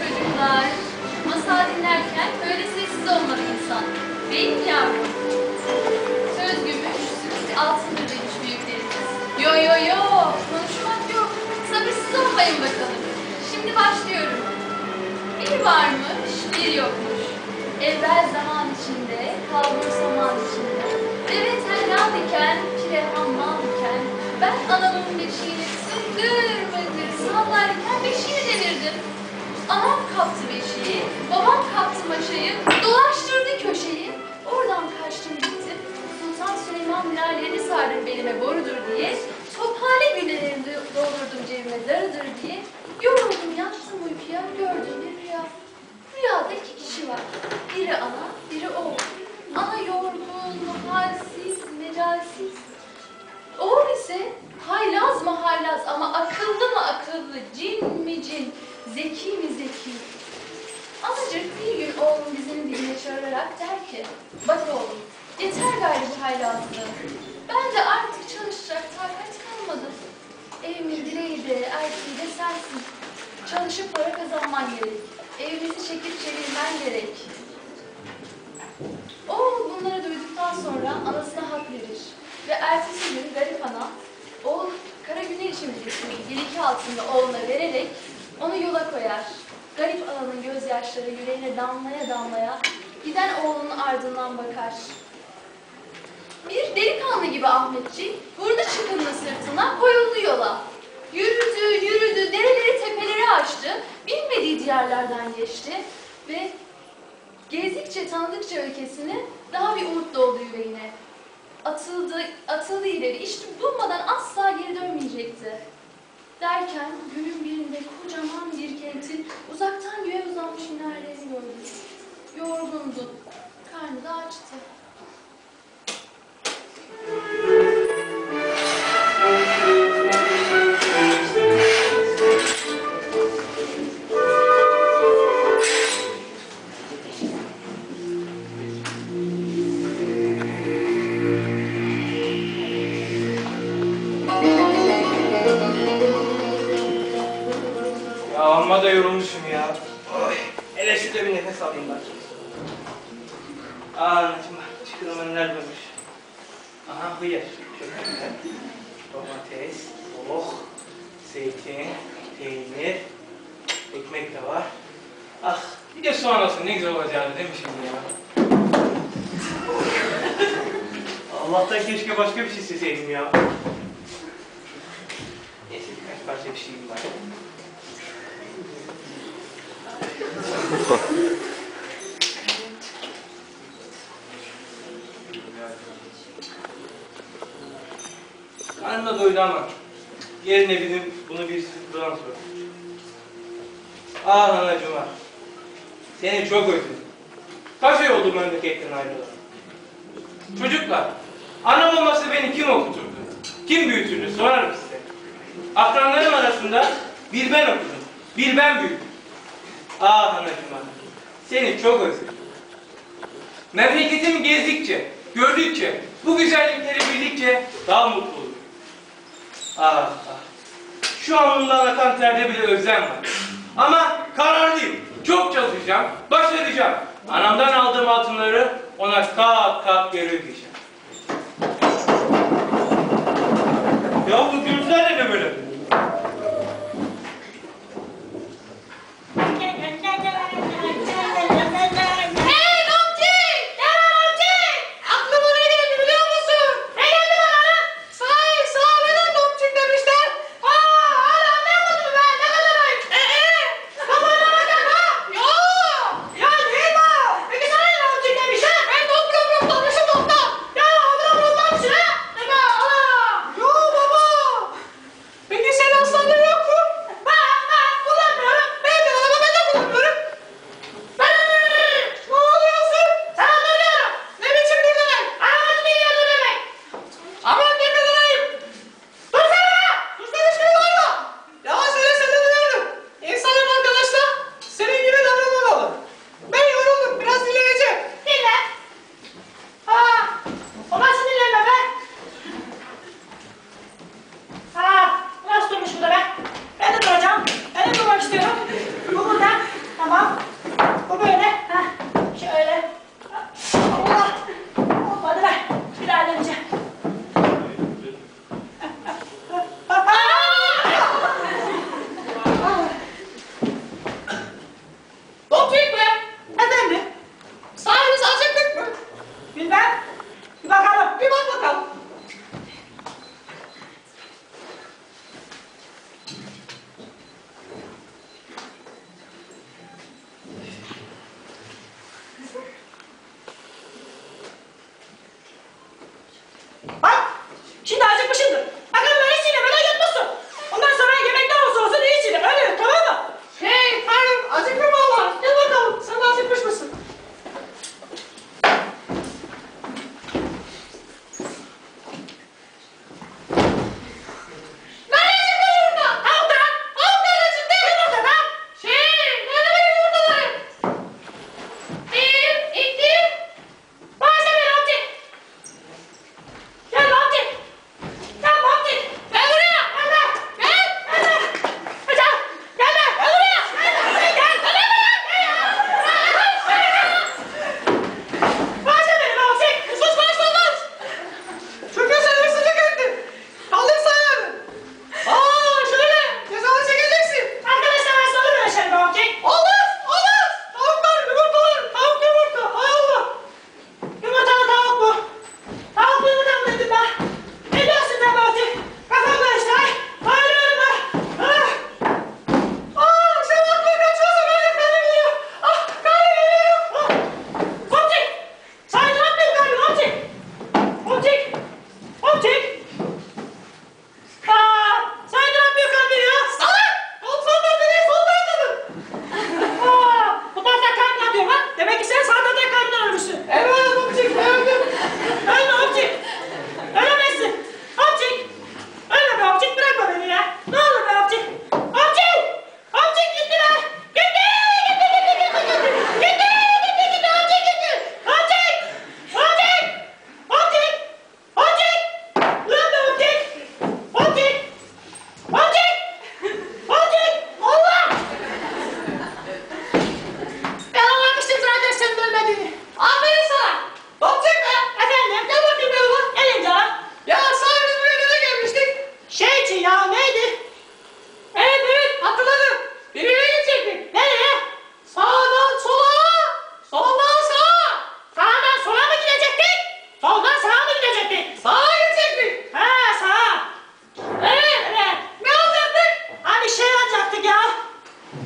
çocuklar. Masal dinlerken böyle sessiz olmalı insan. Değil mi yavrum? Söz gümüş, sürpriz altındır demiş büyüklerimiz. Yo, konuşmak yok. Sabırsız olmayın bakalım. Şimdi başlıyorum. Bir varmış, bir yokmuş. Evvel zaman içinde, kalbur zaman içinde. Deve terna diken, pire hammal diken. Ben anamın beşiğini sıngır mıngır sallarken beşiğini devirdim. Anam kaptı beşiği, babam kaptı maşayı, dolaştırdı köşeyi. Oradan kaçtım gittim. Sultan Süleyman Bilal'lerini sardım belime borudur diye. Tophane gülelerini doldurdum cebime darıdır diye. Yoruldum, yattım uykuya, gördüm bir rüya. Rüyada iki kişi var. Biri ana, biri oğul. Ana yorgun, halsiz, mecalsiz. Oğul ise haylaz mı haylaz ama akıllı mı akıllı, cin mi cin, zeki mi zeki. Anacık bir gün oğlum bizim diline çağırarak der ki, bak oğlum, yeter gayrı bu haylazlığı. Ben de artık çalışacak takat kalmadı. Evimin direği de, erkeği de sensin. Çalışıp para kazanman gerek. Evimizi çekip çevirmen gerek. Oğul bunları duyduktan sonra anasına hak verir. Ve ertesi gün garip ana, oğul kara günler için birisini dileki altında oğluna vererek onu yola koyar. Garip ananın gözyaşları yüreğine damlaya damlaya giden oğlunun ardından bakar. Bir delikanlı gibi Ahmetçik, burnu çıkınlı sırtına koyuldu yola. Yürüdü, dereleri tepeleri aştı, bilmediği diyarlardan geçti ve gezdikçe tanıdıkça ülkesini daha bir umut doldu yüreğine. Atıldı ileri, işte bulmadan asla geri dönmeyecekti. Derken günün birinde kocaman bir kentin uzaktan göğe uzanmış minarelerini gördü. Yorgundu, karnı da açtı. Amma da yorulmuşum ya. Oy, hele şurada bir nefes alayım bak. Aa anacığım, çıkılama neler vermiş. Aha hıyar. Domates, oh, zeytin, peynir, ekmek de var. Ah, bir de soğan olsun ne güzel olacaktı değil mi şimdi ya? Allah'tan keşke başka bir şey isteseydim ya. Neyse birkaç parça bir şeyim var. Karnım da doydu ama yerine bizim bunu bir sıkıntıdan sonra. Ah anacığım ah. Seni çok özledim. Kaç ay oldu memleketten ayrılalı. Çocuklar, anam olması beni kim okuturdu? Kim büyütürdü? Sorarım size. Akranlarım arasında bir ben okudum. Bir ben büyüdüm. Ah anacığım ah, seni çok özledim. Memleketimi gezdikçe, gördükçe, bu güzellikleri bildikçe daha mutlu oldum. Ah ah, şu anımdan akan terde bile özlem var. Ama kararlıyım, çok çalışacağım, başaracağım. Anamdan aldığım altınları ona kat kat geri ödeyeceğim. Ya bu gürültüler ne böyle? Peki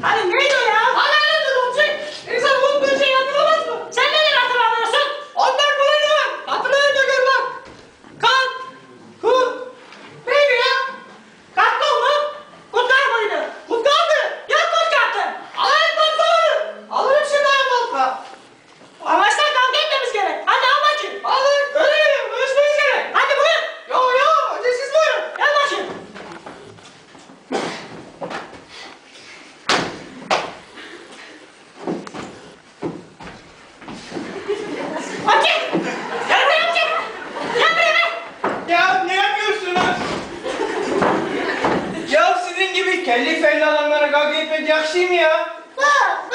Hani neydi o ya? Ana nedir olacak? İnsan bu böceği hatırlamaz mı? Sen neden hatırlamıyorsun? Onlar buna ne var? Hatırlayın da gör bak. Kat. Ku. Neydi ya? Katkol mu? Kutkar mıydı? Kutkardı. Yat kutkardı. Alayım kutkardı. Alırım şimdi ayağım oldu. Amaçtan kavga etmemiz gerek. Hadi amacım. Alır. Öleyim. Ölüşmeyiz gerek. Hadi buyur. Yo yo. Önce siz buyurun. Gel başım. Kelli felli adamlara kavga etmek yakışıyor mu ya? Bak,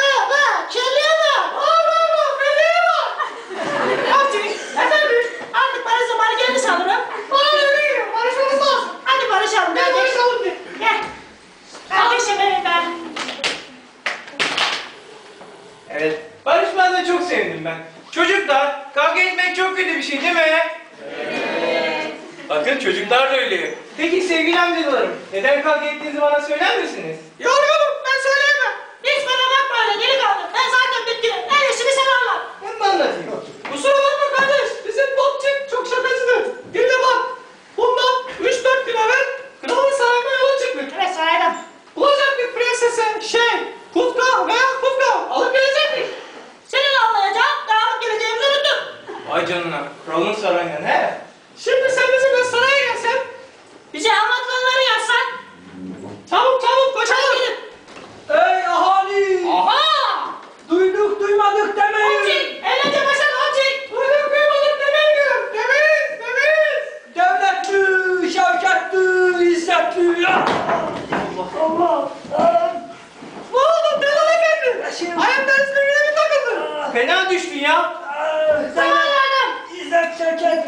kelliye bak! Bak, felliye bak! Amcim, efendim, artık barış zamanı gelmiş sanırım. Bana öyle geliyor, barışmamız lazım. Hadi barışalım, gel barışalım bir. Gel. Kardeşim, evet ben. Evet, barışmanıza çok sevindim ben. Çocuklar, kavga etmek çok kötü bir şey değil mi? Evet. Bakın çocuklar da öyle. Peki sevgili amcalarım, neden kavga ettiğinizi bana söyler misiniz? Yok, ben söyleyemem. Hiç bana bakma öyle, geri kaldım. Ben zaten bitkinim, her işimi sen anlat. Ben de anlatayım. Kusura bakma kardeş, bizim Bobcik çok şakacıdır. Bir de bak, bundan 3-4 gün evvel kralın sarayına yola çıktık. Evet, saraydan. Bulacaktık prensese, Kutka veya Kutka alıp gelecektik. Senin anlayacağın, dağılıp geleceğimizi unuttum. Vay canına, kralın sarayına ne? Şimdi sen bizimle saraya gelsen, bize anlatılanları yazsan. Çabuk koşalım. Ey ahali. Aha. Duyduk duymadık demeyin. Hocik. Eğlence başladı hocik. Duyduk duymadık demeyin. Demeyiz. Devletli, şevketli, izzetli. Allah. Ne oldu? Delal efendi. Ayaktan izlemine mi takıldın? Fena düştün ya. Sağ ol adam. İzzet, şevket.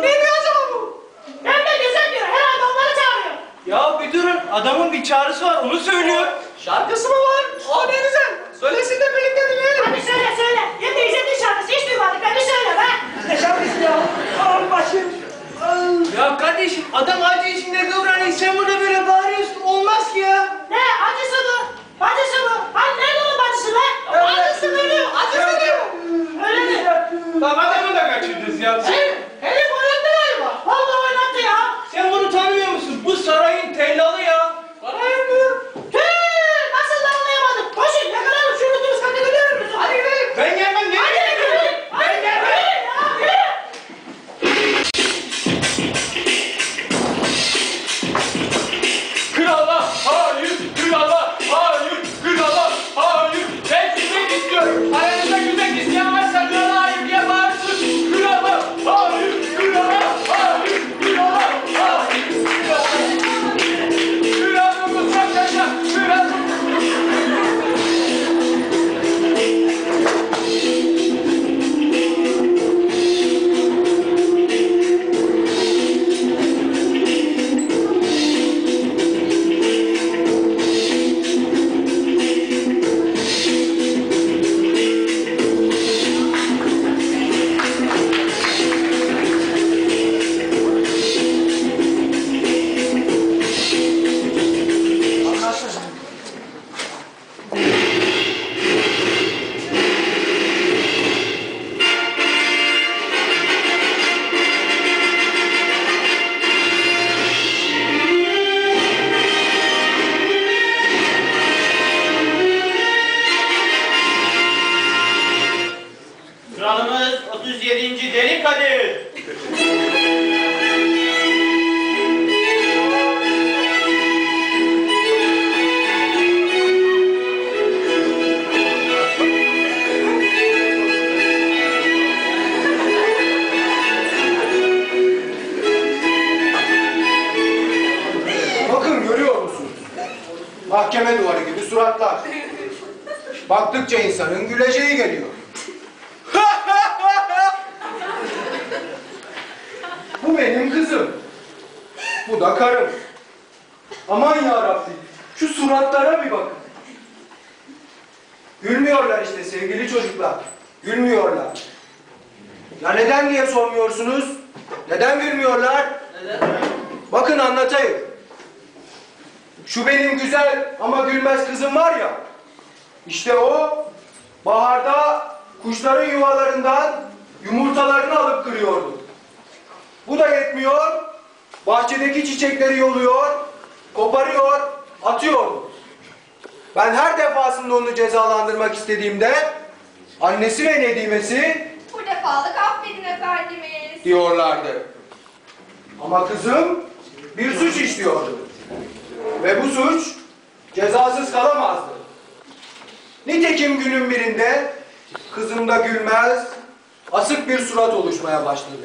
Ne diyor o zaman bu? Ben de gezemiyor. Herhalde onları çağırıyor. Ya bir durun. Adamın bir çağrısı var. Onu söylüyor. Şarkısı mı var? O ne güzel. Söylesin de birlikte dinleyelim. Hadi söyle. Ya teyzenin şarkısı hiç duymadık. Ben de söylüyorum ha. Ne şarkısı ya? Al başım. Ya kardeşim adam acı içinde kıvranıyor. Sen burada böyle bağırıyorsun. Olmaz ki ya. Ne? Acısı mı? Acısı mı? Hani nerede onun acısı be? Acısı veriyor. Acısı veriyor. Öyle mi? Tamam adamı da kaçırdınız ya. Herif oynattı galiba. Vallahi oynattı ya. Sen bunu tanımıyor musun? Bu sarayın tellalı ya. Sarayın mı? Tüüüü! Nasıl da anlayamadım? Koşun yakalanın şu yurtunuz kategoriyor musun? Hadi gidelim. Ben gelmem. Hadi gidelim. Ben gelmem. Krala hayır, krala hayır, krala hayır. Ben gitmek istiyorum. Aranızda gitmek isteyen varsa krala hayır diye bağırsın. Krala hayır, krala hayır, krala hayır, krala hayır. Kralımız kaçacak, kralımız. Baktıkça insanın güleceği geliyor. Bu benim kızım. Bu da karım. Aman yarabbim, şu suratlara bir bakın. Gülmüyorlar işte sevgili çocuklar. Gülmüyorlar. Ya neden diye sormuyorsunuz? Neden gülmüyorlar? Bakın anlatayım. Şu benim güzel ama gülmez kızım var ya. İşte o baharda kuşların yuvalarından yumurtalarını alıp kırıyordu. Bu da yetmiyor. Bahçedeki çiçekleri yoluyor, koparıyor, atıyor. Ben her defasında onu cezalandırmak istediğimde annesi ve Nedimesi "Bu defalık affedin efendimiz" diyorlardı. Ama kızım bir suç işliyordu. Ve bu suç cezasız kalamazdı. Nitekim günün birinde kızımda gülmez, asık bir surat oluşmaya başladı.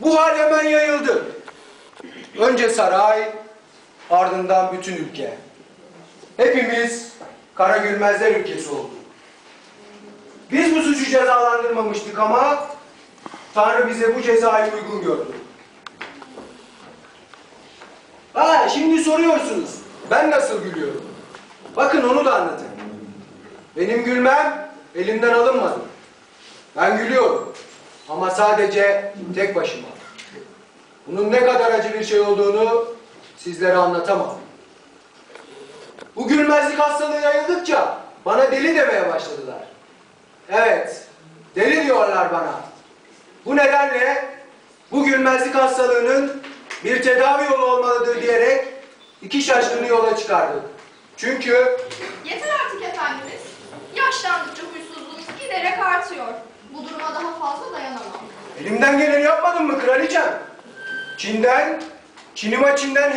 Bu hal hemen yayıldı. Önce saray, ardından bütün ülke. Hepimiz Karagülmezler ülkesi olduk. Biz bu suçu cezalandırmamıştık ama Tanrı bize bu cezayı uygun gördü. Ha, şimdi soruyorsunuz, ben nasıl gülüyorum? Bakın onu da anlatayım. Benim gülmem elimden alınmadı. Ben gülüyorum. Ama sadece tek başıma. Bunun ne kadar acı bir şey olduğunu sizlere anlatamam. Bu gülmezlik hastalığı yayıldıkça bana deli demeye başladılar. Evet, deli diyorlar bana. Bu nedenle bu gülmezlik hastalığının bir tedavi yolu olmalıdır diyerek iki şaşkını yola çıkardık. Çünkü... Yeter artık efendimiz. Yaşlandıkça huysuzluğumuz giderek artıyor. Bu duruma daha fazla dayanamam. Elimden geleni yapmadın mı kraliçem? Çin'den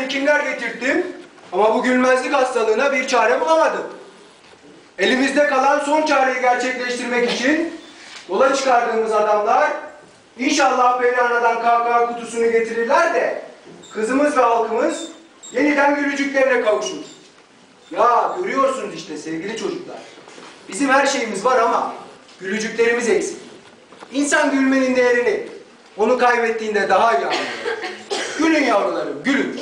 hekimler getirttim ama bu gülmezlik hastalığına bir çare bulamadım. Elimizde kalan son çareyi gerçekleştirmek için yola çıkardığımız adamlar inşallah Peynihana'dan kahkaha kutusunu getirirler de kızımız ve halkımız yeniden gülücüklerine kavuşur. Ya görüyorsunuz işte sevgili çocuklar, bizim her şeyimiz var ama gülücüklerimiz eksik. İnsan gülmenin değerini onu kaybettiğinde daha iyi anlıyor. Gülün yavrularım, gülün.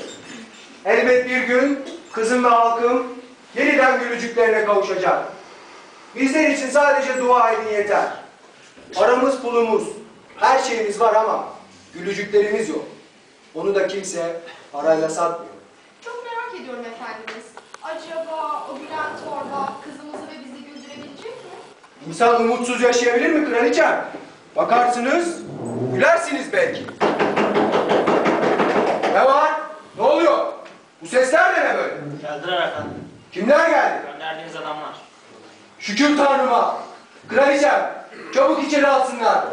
Elbet bir gün kızım ve halkım yeniden gülücüklerine kavuşacak. Bizler için sadece dua edin yeter. Aramız pulumuz, her şeyimiz var ama gülücüklerimiz yok. Onu da kimse parayla satmıyor. Çok merak ediyorum efendimiz. Acaba o Gülen Torba kızımızı ve bizi güldürebilecek mi? İnsan umutsuz yaşayabilir mi kraliçem? Bakarsınız, gülersiniz belki. Ne var? Ne oluyor? Bu sesler de ne böyle? Geldiler efendim. Kimler geldi? Gönderdiğimiz adamlar. Şükür Tanrıma. Kraliçem, çabuk içeri alsınlar.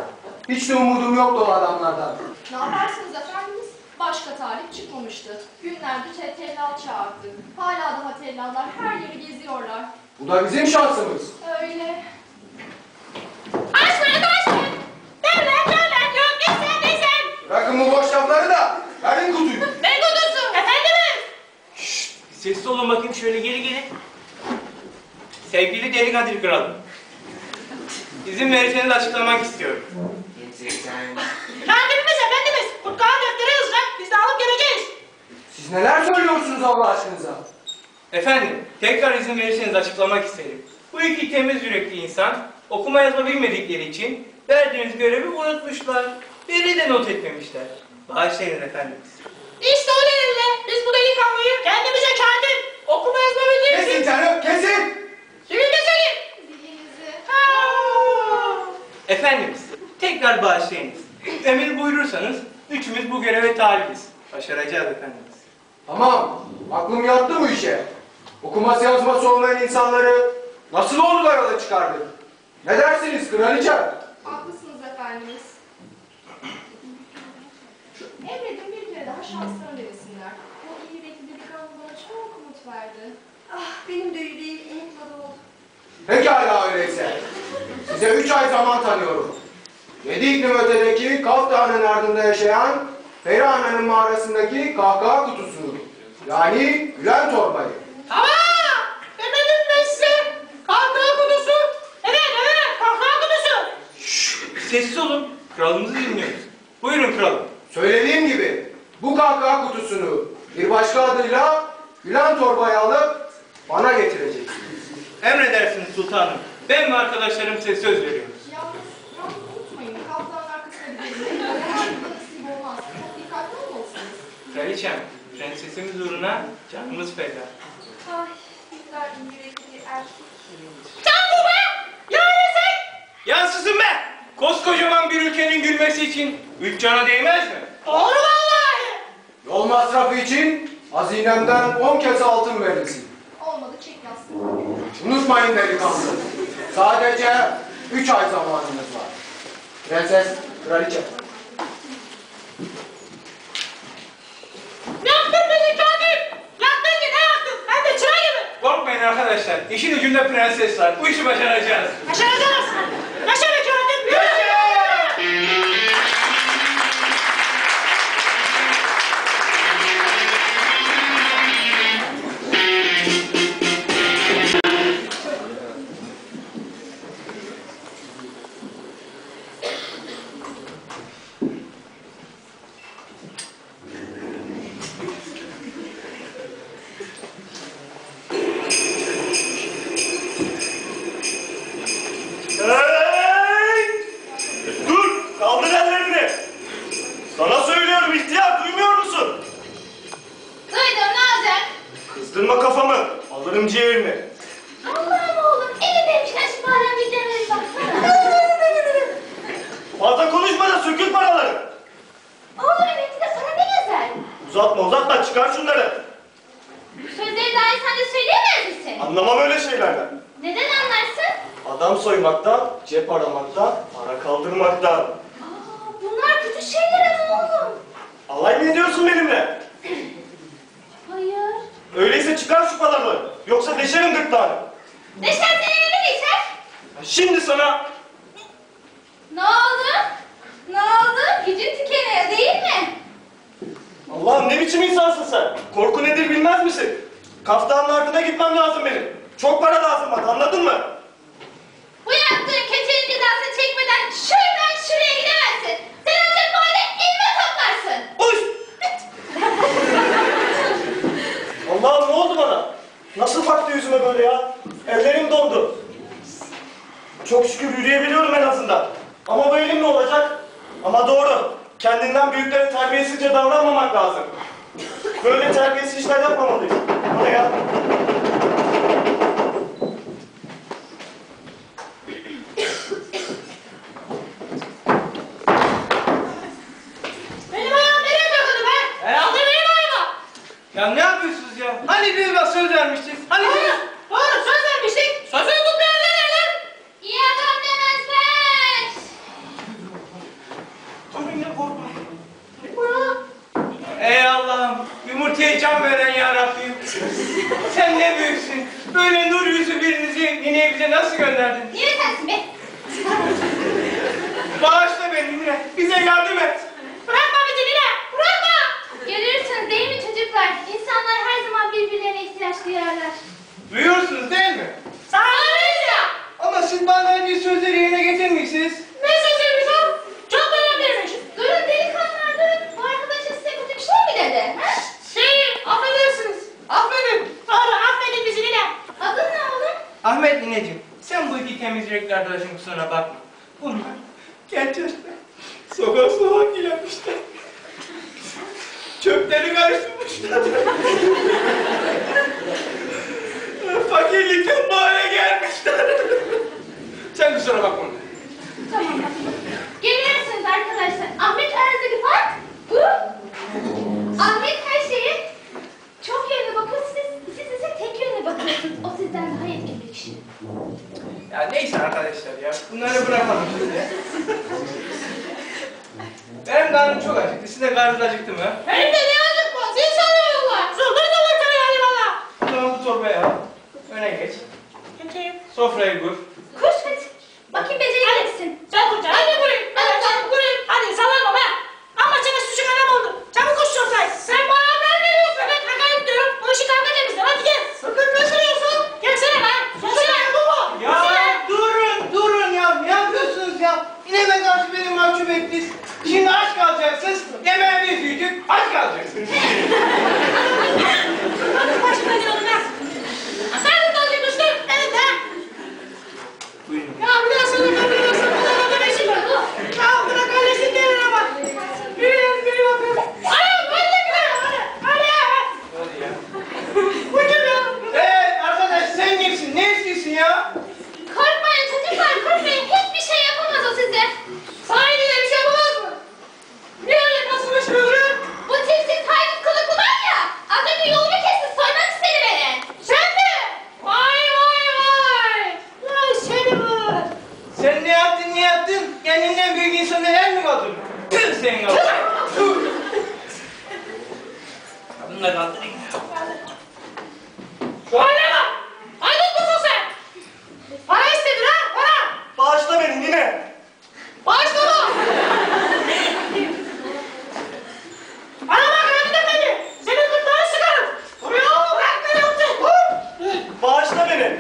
Hiç de umudum yoktu o adamlardan. Ne yaparsınız efendimiz? Başka tarih çıkmamıştı. Günlerdir tellal çağırdı. Hala daha tellallar her yeri geziyorlar. Bu da bizim şansımız. Öyle. Açmayın, açmayın. Derler yok desen desen. Bırakın bu boş lafları da. Verin kutuyu. Ne kutusu? Efendimiz. Şşşt. Sessiz olun bakayım, şöyle geri gelin. Sevgili Deli Kadir Kralım. İzin verirseniz açıklamak istiyorum. Efendimiz, efendimiz. Kurtkağı gökleri ıslak. Biz de alıp geleceğiz. Siz neler söylüyorsunuz Allah aşkınıza? Efendim, tekrar izin verirseniz açıklamak isterim. Bu iki temiz yürekli insan okuma yazma bilmedikleri için verdiğiniz görevi unutmuşlar. Biri de not etmemişler. Bağışlayın efendimiz. İşte o nedenle biz bu delikanlıyı kendimize kendim okuma yazma bildiğimiz için... Kesin canım, kesin! Zilinizi! Zilinizi. Efendimiz, tekrar bağışlayınız. Emir buyurursanız üçümüz bu göreve talibiz. Başaracağız efendimiz. Tamam, aklım yattı bu işe. Okuması yazması olmayan insanları nasıl oldular yola çıkardık? Ne dersiniz kraliçe? Haklısınız efendimiz. Emredin bir kere daha şanslarını denesinler. O iyi bekli delikanlı bana çok umut verdi. Ah, benim de öyle değil, umutla da oldu. Pekala öyleyse. Size 3 ay zaman tanıyorum. 7 iklim ötedeki Kaftan'ın ardında yaşayan Peynihana'nın mağarasındaki kahkaha kutusunu, yani Gülen Torba'yı. Tamam! Demedim ben size! Kahkaha kutusu! Evet, kahkaha kutusu! Şşş! Sessiz olun, kralımızı dinliyoruz. Buyurun kralım. Söylediğim gibi bu kahkaha kutusunu bir başka adıyla Gülen Torba'yı alıp bana getireceksiniz. Emredersiniz sultanım. Ben ve arkadaşlarım size söz veriyoruz. Yalnız unutmayın, kaplanın arkasına gidelim. Nasip olmaz. Çok dikkatli olmalısınız. Kraliçem, prensesimiz uğruna canımız feda. Ay. çocuklar yürekli erkek gibidir. Sen bu be! Yansın! Yansızın be! Koskocaman bir ülkenin gülmesi için ülkana değmez mi? Doğru vallahi! Yol masrafı için hazinemden 10 kese altın verilsin. Olmadı çek yazsın. Unutmayın delikanlı. Sadece 3 ay zamanınız var. Prenses, kraliçe. Arkadaşlar, işin ucunda prenses var. Bu işi başaracağız. Başaracağız. Başaracağız.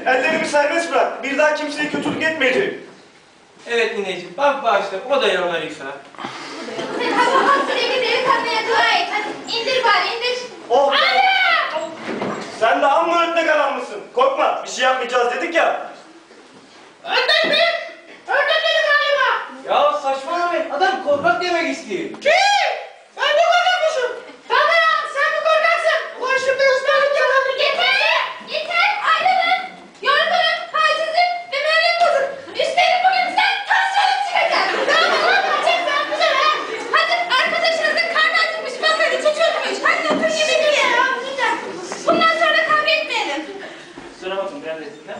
ellerimi serbest bırak. Bir daha kimseye kötülük etmeyeceğim. Evet nineciğim, bak bağışla. O da yanlar ilk sana. Sen hafızı sevgi beni katmaya dua et. Hadi indir bari, indir. Oh! Anam! Sen de amma önde kalan mısın? Korkma, bir şey yapmayacağız dedik ya. Önden mi? Önden dedi galiba. Ya saçmalamayın, adam korkak demek istiyor. Kim? Sen de korkakmışsın. Tamam, sen de korkaksın. Ulaştıkta ısmarlık yalandır. Yeter! Yeter, ayrılın. Yorgunum, halsizim ve moralim bozuk. Üstelik bugün sen tansiyonun çıkacak. Daha da yapmayacaksın bu sefer. Hadi arkadaşınızın karnı acıkmış, masayı çocuğunmuş. Hadi otur yemeğini ye. Bundan sonra kavga etmeyelim. Kusura bakma, biraz etsinler.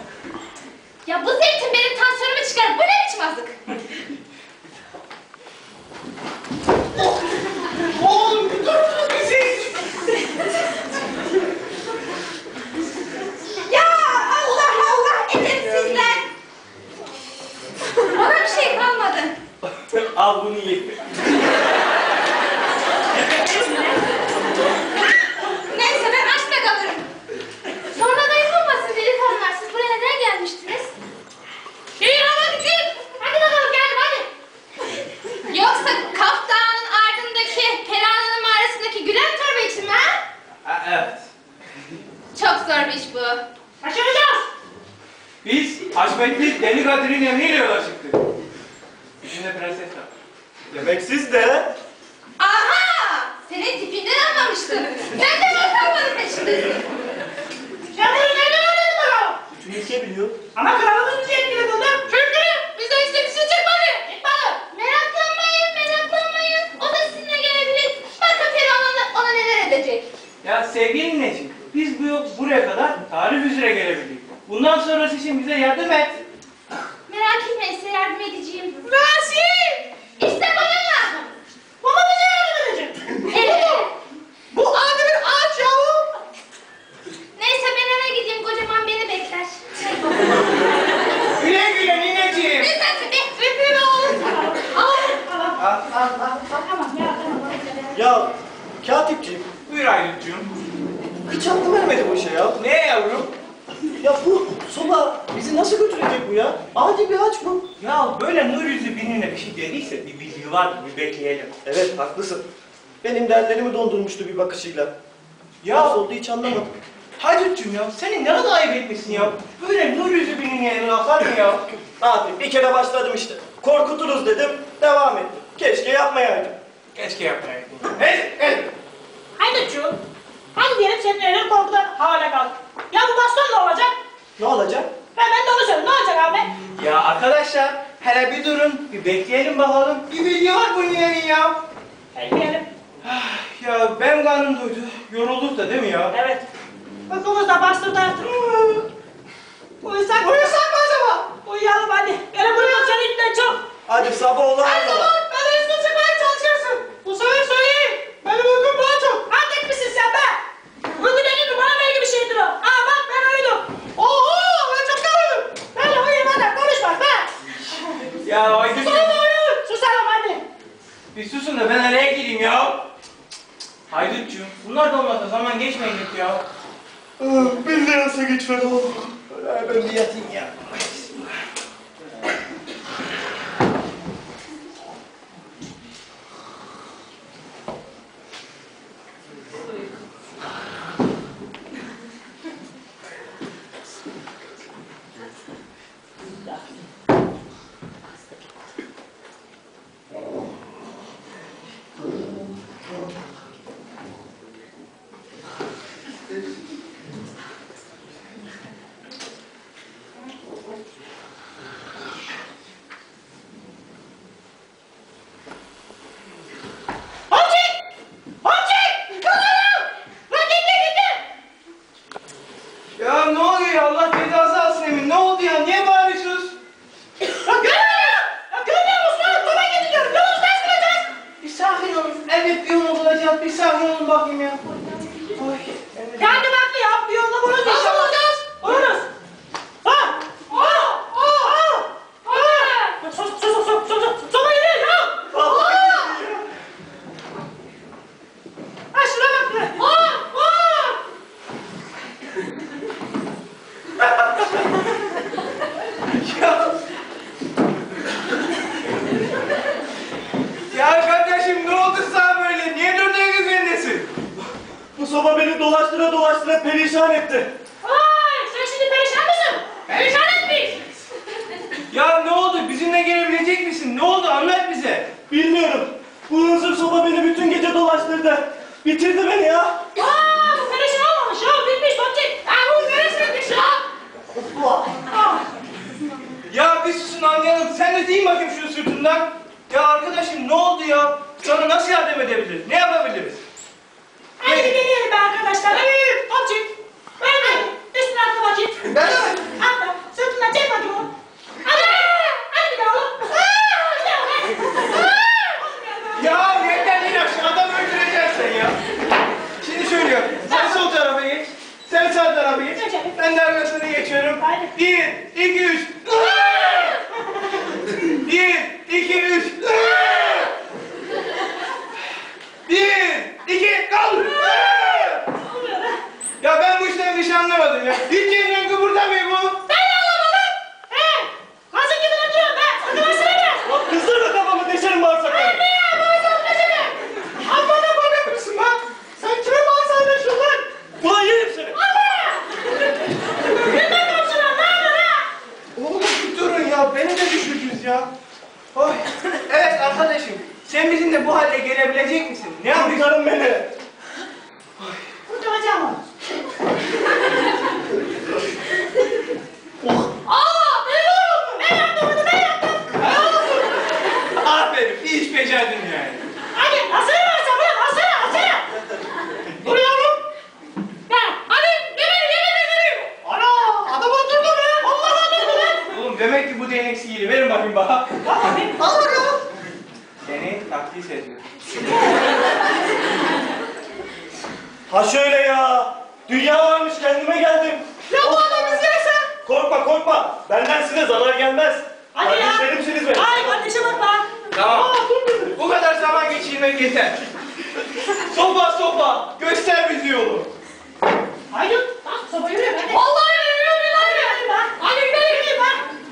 Ya bu zeytin benim tansiyonumu çıkarır. Bu ne biçim azlık? Oğlum bir dur bizi. Ya Allah Allah edepsizler. Bana bir şey kalmadı. Al bunu ye. Neyse ben aç da kalırım. Sonra da yapılmasın delikanlılar. Siz buraya neden gelmiştiniz? Gelin ama gidin. Hadi bakalım geldim hadi. Yoksa Kaf Dağı'nın ardındaki Perana'nın mağarasındaki Gülen Torba için mi ha? Evet. Çok zor bir iş bu. Başaracağız. Biz Haşmetli Deli Kadir'in emriyle yola çıktık. İçinde prenses var. Demek siz de... Aha! Senin tipinden anlamıştım. Ben de bakanmanın peşindesin. Şadır neden öğrendi bana? Bütün ülke biliyor. Ama kralımız diye etkiledi onu. Çünkü biz de istediğimizi çıkmadı. Meraklanmayın, meraklanmayın. O da sizinle gelebilir. Bakın Ferhan'la ona neler edecek. Ya sevgili Necim, biz bu yol buraya kadar tarif üzere gelebildik. Bundan sonrası için bize yardım et. Merak etmeyin, size yardım edeceğim. Rasim! İşte babam lazım. Baba bize yardım edecek. Evet. Bu adı bir ağaç yahu. Neyse ben eve gideyim, kocaman beni bekler. Güle güle nineciğim. Neyse bir öpüme oğlum. Al. Ya katipciğim. Buyur Aydın'cığım. Hiç aklım ermedi bu işe ya. Ne yavrum? Ya bu soba bizi nasıl götürecek bu ya? Adi bir ağaç bu. Ya böyle nur yüzlü birine bir şey dediyse bir bilgi var, bir bekleyelim. Evet haklısın. Benim derlerimi dondurmuştu bir bakışıyla. Ya nasıl oldu hiç anlamadım. Hacıp'cığım ya senin ne kadar ayıp etmişsin ya. Böyle nur yüzlü birinin yerine akar mı ya? Abi bir kere başladım işte. Korkuturuz dedim, devam ettim. Keşke yapmayaydım. Keşke yapmayaydım. Hey! Hacıp'cığım, hadi diyelim senin elin korkudan hale kaldı. Ya bu baston ne olacak? Ne olacak? Ben de onu söyleyeyim. Ne olacak abi? Ya arkadaşlar, hele bir durun, bir bekleyelim bakalım. Bir bilgi var bunun yerin ya. Bekleyelim. Ya ben karnım doydu. Yorulduk da değil mi ya? Evet. Uykumuz da bastırdı artık. Uyusak mı acaba? Uyuyalım hadi. Benim uyumak senin içinden çok. Hadi sabah olalım. Her zaman beni üstüne çıkmaya çalışıyorsun. Bu sefer söyleyeyim. Benim uykum daha çok. Hadi etmişsin sen be. Bugün elini bana vergi bir şeydir o. Aa bak ben uyudum. Oo ben çok uyudum. Böyle uyumadan konuşmaz be. Ya o yüzden... Susalım hadi. Bir susun da ben nereye gireyim ya? Haydutcuğum bunlar da olmasa zaman geçmeyin ya. Bir lirası geçmedi oğlum. Ben bir yatayım ya. Ha da perişan etti. Vay, sen şimdi perişan mısın? Perişan etmiş. Ya ne oldu? Bizimle gelebilecek misin? Ne oldu? Anlat bize. Bilmiyorum. Bu hızır sopa beni bütün gece dolaştırdı. Bitirdi beni ya. Aa, bu perişan olmamış ya. Bitmiş bakçı. Ha, bu neresiymiş ya? Ya bir susun anlayalım. Sen de değil bakayım şunu sırtından. Ya arkadaşım ne oldu ya? Sana nasıl yardım edebiliriz? Ne yapabiliriz? Hadi deneyelim arkadaşlar. Hadi bakayım. Hadi. Üstüne atla bakayım. Ben atla. Sırtından çek bakayım onu. Hadi. Hadi bir daha oğlum. Ya yeter değil aşkım. Adam öldüreceksin ya. Şimdi söylüyorum. Sen sol tarafa geç. Sen sağ tarafa geç. Ben de arkasına geçiyorum. Bir, iki, üç. Bir, iki, üç. Bir, iki, kaldır. Ya ben bu işten bir şey anlamadım ya. Hiç yeniden kıpırdamayayım bu. Ben de anlamadım. He, hazır gibi duruyorum ben. Sakın başına gel. Bak kızdırma kafamı, deşerim bağırsak. Hayır be ya, bağırsak deşerim. Amma da bana yapmışsın lan. Sen kime bağırsak deşiyorsun lan? Ulan yerim seni. Amma! Günden kapsın lan, ne yapın ha? Oğlum bir durun ya, beni de düşürdünüz ya. Oy. Evet arkadaşım. Sen bizimle bu halde gelebilecek misin? Ne yapacaksın beni? Burada hocam var. Aaa! Ben yaptım bunu, ben yaptım. Aferin, bir iş becerdin yani. Hadi, hazır mısın? Hazır, hazır. Dur yavrum. Hadi, yemin. Ana, adam oturdu be. Allah oturdu be. Oğlum demek ki bu değnek sihiri. Verin bakayım bana. Al bakalım. Seni taktiği seziyorum. Ha şöyle ya. Dünya varmış, kendime geldim. Ya bu adam izlerse? Korkma korkma. Benden size zarar gelmez. Hadi kardeşlerimsiniz benim. Ay kardeşe bak lan. Tamam. Aa, bu kadar zaman geçirmek yeter. Sopa sopa. Göster bizi yolu. Haydi. Bak sopa yürüyor. Hadi. Vallahi yürüyor. Yürüyor. Hadi yürüyor. Hadi.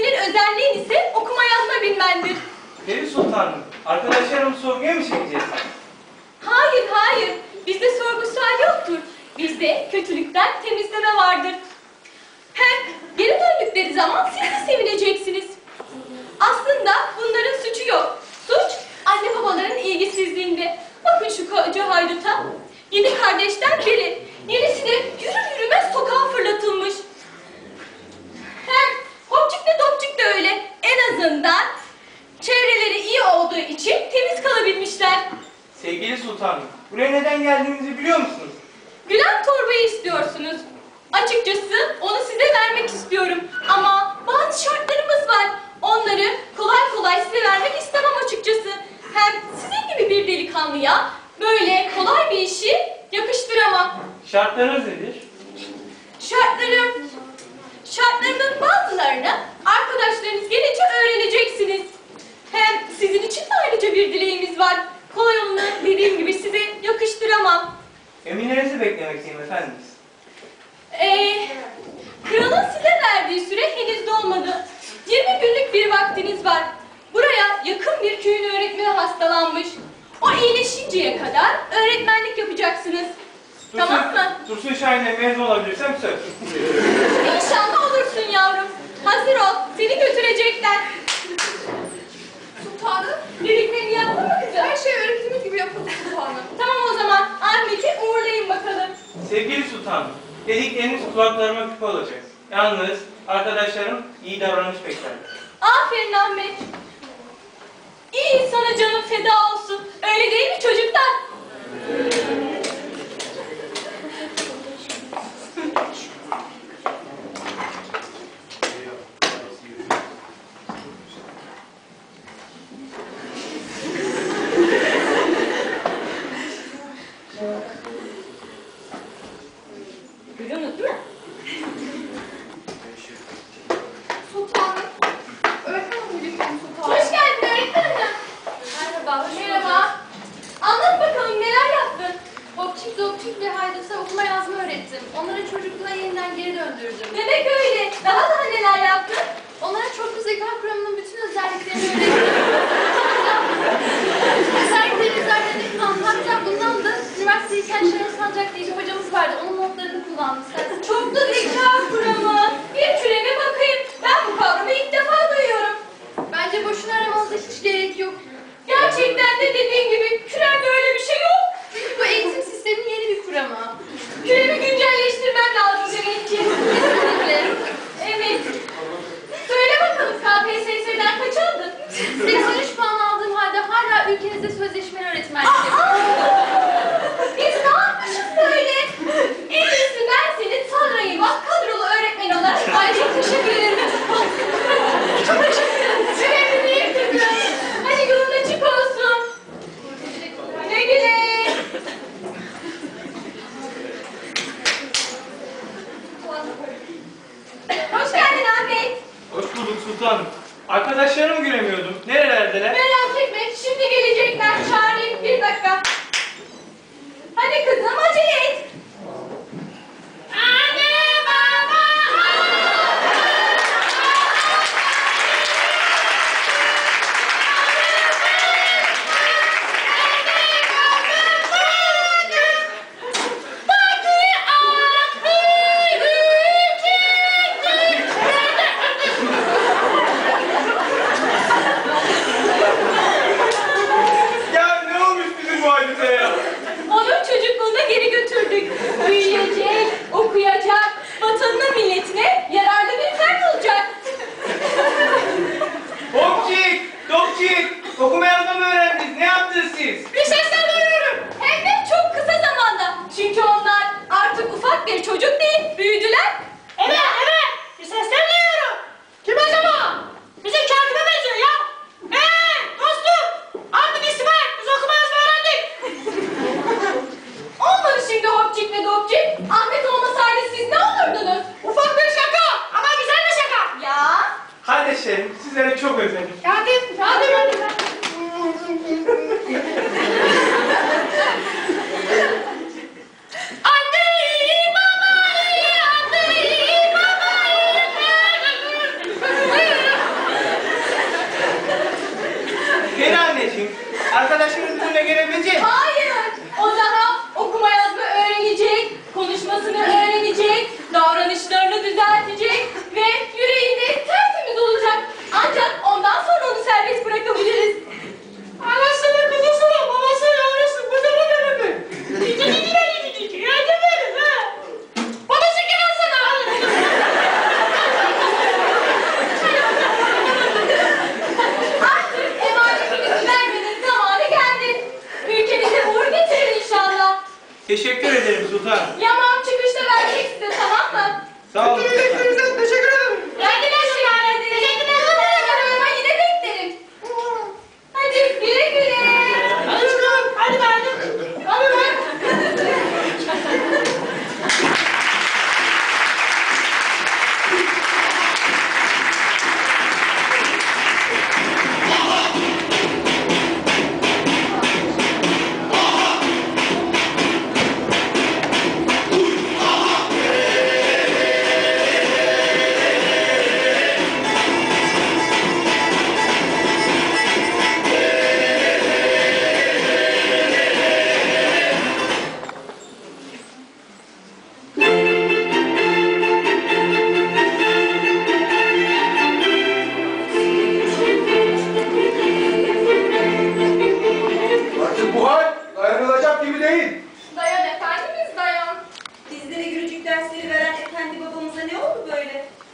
senin özelliğin ise okuma yazma bilmendir. Deli Sultanım, arkadaşlarım sorguya mı çekeceğiz? Hayır, hayır. Bizde sorgu sual yoktur. Bizde kötülükten temizleme vardır. Hem geri döndükleri zaman siz de sevineceksiniz. Aslında bunların suçu yok. Suç anne babaların ilgisizliğinde. Bakın şu koca hayduta. 7 kardeşten biri. Yenisine yürür yürümez sokağa fırlatılmış. Hem Topçuk da Topçuk da öyle. En azından çevreleri iyi olduğu için temiz kalabilmişler. Sevgili Sultanım, buraya neden geldiğinizi biliyor musunuz? Gülen Torba'yı istiyorsunuz. Açıkçası onu size vermek istiyorum. Ama bazı şartlarımız var. Onları kolay kolay size vermek istemem açıkçası. Hem sizin gibi bir delikanlıya böyle kolay bir işi yakıştıramam. Şartlarınız nedir? Şartlarımın bazılarını arkadaşlarınız gelince öğreneceksiniz. Hem sizin için de ayrıca bir dileğimiz var. Kolay olun dediğim gibi size yakıştıramam. Eminenizi beklemekteyim efendim. Kralın size verdiği süre henüz dolmadı. 20 günlük bir vaktiniz var. Buraya yakın bir köyün öğretmeni hastalanmış. O iyileşinceye kadar öğretmenlik yapacaksınız. Dursun, tamam mı? Dursun Şahin'e mezun olabilirsem söz. İnşallah olursun yavrum. Hazır ol. Seni götürecekler. Sultanım, dediklerini yaptın mı kızım? Her şey öğrettiğimiz gibi yapıldı Sultanım. Tamam o zaman. Ahmet'i uğurlayın bakalım. Sevgili Sultanım, dedikleriniz kulaklarıma küpe olacak. Yalnız arkadaşlarım iyi davranış bekler. Aferin Ahmet. İyi insana canım feda olsun. Öyle değil mi çocuklar? Görüyorsunuz değil mi? Sultanım. Öğretmenim müdürüm Sultanım. Hoş geldin öğretmenim. Merhaba. Merhaba. Anlat bakalım neler yaptın? Okçuk dokçuk ve haydusa okuma yazma öğrettim. Onlara çocukluğa yeniden geri döndürdüm. Demek öyle. Daha neler yaptın? Onlara çoklu zeka kuramının bütün özelliklerini öğrettim. Özellikleri üzerinde kullandım. Hatta bundan da üniversiteyken Şerif Sancak diye bir hocamız vardı. Onun notlarını kullandım. Çoklu zeka kuramı. Bir türeme bakayım. Ben bu kavramı ilk defa duyuyorum. Bence boşuna aramanıza hiç gerek yok. Gerçekten de dediğim gibi kürem böyle bir şey yok. Çünkü bu eğitim sistemin yeni bir kuramı. Küremi güncelleştirmen lazım demek ki. Kesinlikle. Evet. Söyle bakalım KPSS'den kaç aldın? 83 puan aldığım halde hala ülkenizde sözleşmeli öğretmenlik yapıyorum. Biz ne yapmışız böyle? En iyisi ben senin Tanrı'yı bak kadrolu öğretmen olarak ayrıca teşekkür ederim. Çok teşekkür ederim. Önemli değil tabii. Hadi yolun açık olsun. Ne güle. Hoş geldin Ahmet. Hoş bulduk Sultanım. Arkadaşlarımı göremiyordum. Nerelerdeler? Merak etme. Şimdi gelecekler. Çağırayım. Bir dakika. Hadi kızım acele et. Anne baba.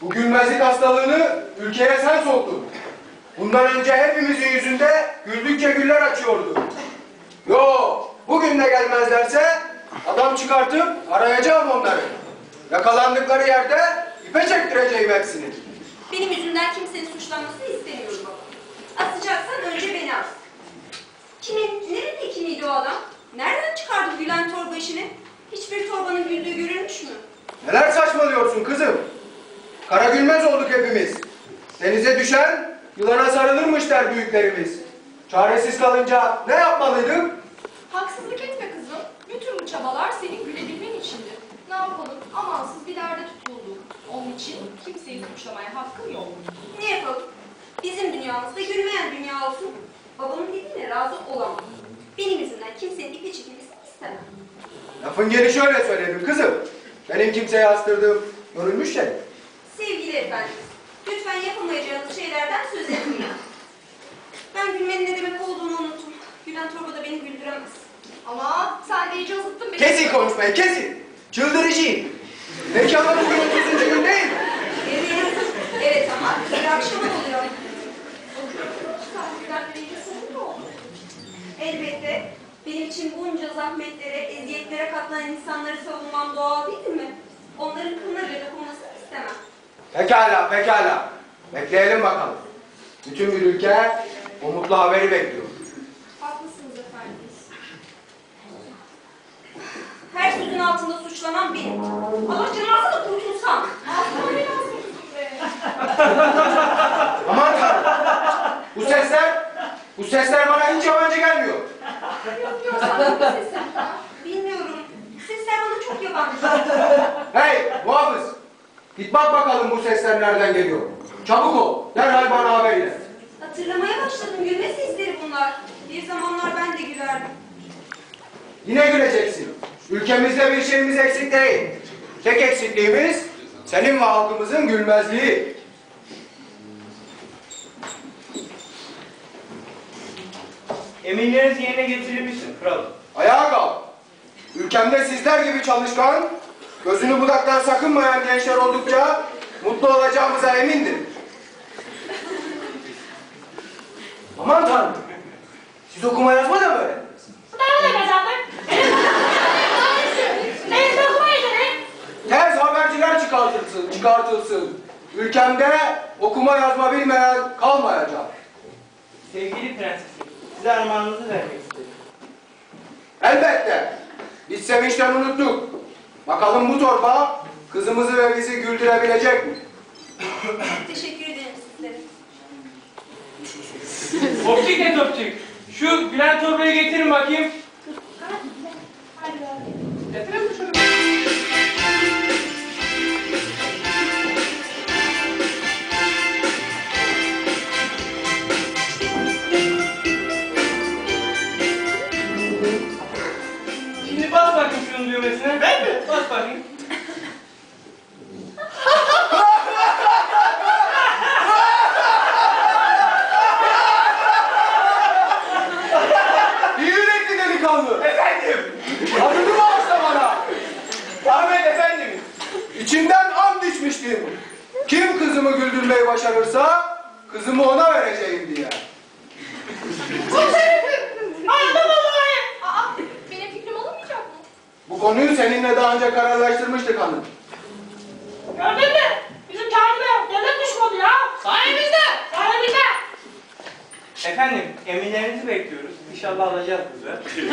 Bu gülmezlik hastalığını ülkeye sen soktun. Bundan önce hepimizin yüzünde güldükçe güller açıyordu. Yo, bugün de gelmezlerse adam çıkartıp arayacağım onları. Yakalandıkları yerde ipe çektireceğim hepsini. Benim yüzümden kimsenin suçlanmasını istemiyorum baba. Asacaksan önce beni as. Nerede o adam? Nereden çıkardı Gülen Torba işini? Hiçbir torbanın güldüğü görülmüş mü? Neler saçmalıyorsun kızım? Kara gülmez olduk hepimiz. Denize düşen yılana sarılırmış der büyüklerimiz. Çaresiz kalınca ne yapmalıydık? Haksızlık etme kızım. Bütün bu çabalar senin gülebilmen içindi. Ne yapalım? Amansız bir derde tutulduk. Onun için kimseyi suçlamaya hakkım yok. Ne yapalım? Bizim dünyamızda gülmeyen dünya olsun. Babamın dediğine razı olamam. Benim yüzümden kimsenin ipi çekilmesini istemem. Lafın gelişi öyle söyledim kızım. Benim kimseye astırdığım görülmüş şey. Sevgili efendimiz, lütfen yapamayacağınız şeylerden söz etmeyin. Ben gülmenin ne demek olduğunu unuttum. Gülen Torba da beni güldüremez. Ama sadece ısıttın beni. Kesin konuşmayı, kesin. Çıldırıcıyım. Mekanda bugün 30. gün değil mi? Evet, evet ama bir akşam oluyor. Elbette benim için bunca zahmetlere, eziyetlere katlanan insanları savunmam doğal değil mi? Onların kınlarıyla dokunmasını istemem. Pekala, pekala. Bekleyelim bakalım. Bütün bir ülke o mutlu haberi bekliyor. Haklısınız efendimiz. Her sözün altında suçlanan benim. Allah canımızda da kurtulsam. Aslında lazım be. Aman Tanrım. Bu sesler bana hiç yabancı gelmiyor. Yok sanırım sesler. Bilmiyorum. Sesler bana çok yabancı. Hey muhafız. Git bak bakalım bu sesler nereden geliyor. Çabuk ol. Derhal bana haber ver. Hatırlamaya başladım. Gülme sesleri bunlar. Bir zamanlar ben de gülerdim. Yine güleceksin. Ülkemizde bir şeyimiz eksik değil. Tek eksikliğimiz senin ve halkımızın gülmezliği. Emirleriniz yerine getirilmiştir kralım. Ayağa kalk. Ülkemde sizler gibi çalışkan, gözünü budaktan sakınmayan gençler oldukça mutlu olacağımıza emindim. Aman Tanrım. Siz okuma yazma da böyle. Ben öyle kazandım. Neyse okuma yazın. Tez haberciler çıkartılsın. Ülkemde okuma yazma bilmeyen kalmayacak. Sevgili prensesim. Size armağanınızı vermek istedim. Elbette. Biz sevinçten unuttuk. Bakalım bu torba kızımızı ve bizi güldürebilecek mi? Teşekkür ederim sizlere. Topçuk ne topçuk? Şu Gülen Torba'yı getirin bakayım. Getirin mi şunu? Düğmesine. Ben mi? Bas bakayım. İyi yürekli delikanlı. Efendim. Adını bağışla bana. Ahmet efendim. İçimden and içmiştim. Kim kızımı güldürmeyi başarırsa kızımı ona vereceğim diye. Konuyu seninle daha önce kararlaştırmıştık hanım. Gördün mü? Bizim kârime yazık düşmanı ya. Sahibimizde. Sahibimizde. Efendim emirlerinizi bekliyoruz. İnşallah alacağız bizi.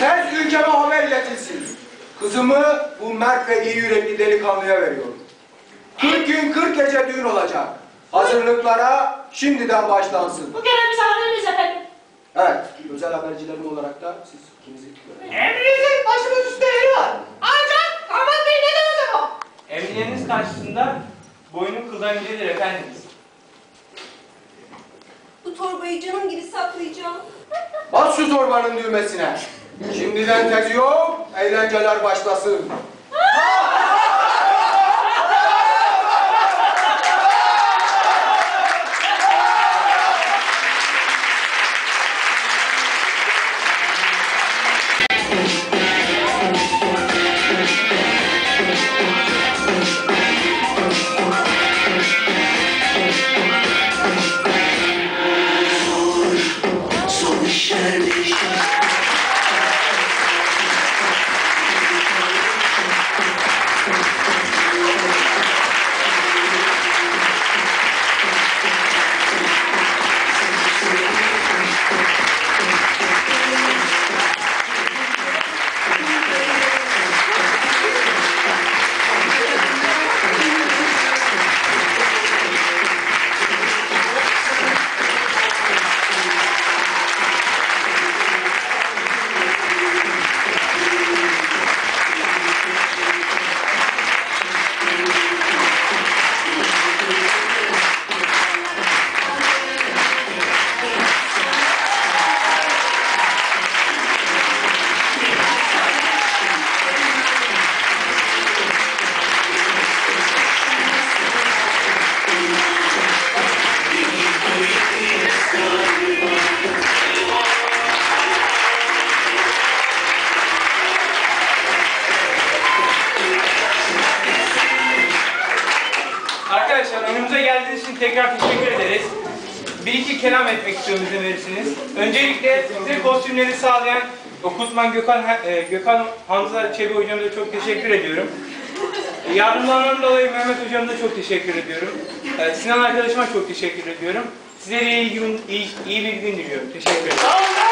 Tez ülkeme haber iletilsin. Kızımı bu mert ve iyi yürekli delikanlıya veriyorum. 40 gün 40 gece düğün olacak. Hazırlıklara şimdiden başlansın. Bu kere misafirimiz efendim. Evet, özel habercilerim olarak da siz ikinizi görüyorsunuz. Emrinizin başımız üstüne yeri var. Ancak Ahmet Bey ne demez ama? Emriniz karşısında boynum kıldan incedir efendimiz. Bu torbayı canım gibi saklayacağım. Bas şu torbanın düğmesine. Şimdiden tezi yok, eğlenceler başlasın. Arkadaşlar önümüze geldiğiniz için tekrar teşekkür ederiz. Bir iki kelam etmek istiyorum, izin verirsiniz. Öncelikle size kostümleri sağlayan Okutman Gökhan Hamza Çebi hocamıza çok teşekkür ediyorum. Yardımlarından dolayı Mehmet hocamıza çok teşekkür ediyorum. Sinan arkadaşıma çok teşekkür ediyorum. Size iyi bir gün diliyorum. Teşekkür ederim.